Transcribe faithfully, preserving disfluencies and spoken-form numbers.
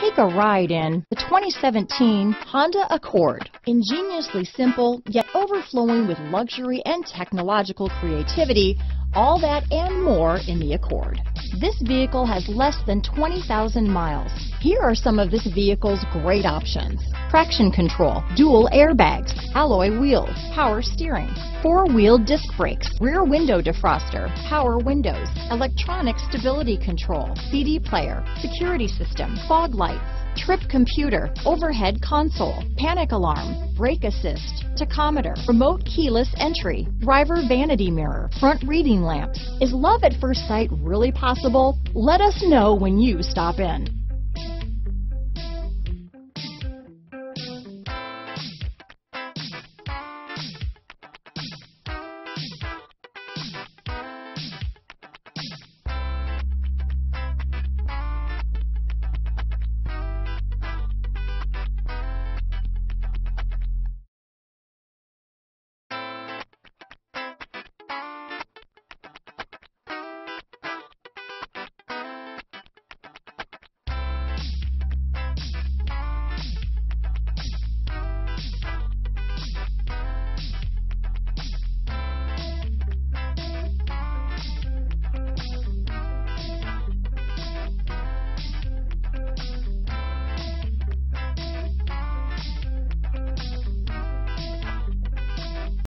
Take a ride in the twenty seventeen Honda Accord. Ingeniously simple, yet overflowing with luxury and technological creativity, all that and more in the Accord. This vehicle has less than twenty thousand miles. Here are some of this vehicle's great options: traction control, dual airbags, alloy wheels, power steering, four-wheel disc brakes, rear window defroster, power windows, electronic stability control, C D player, security system, fog lights, trip computer, overhead console, panic alarm, brake assist, tachometer, remote keyless entry, driver vanity mirror, front reading lamps. Is love at first sight really possible? Let us know when you stop in.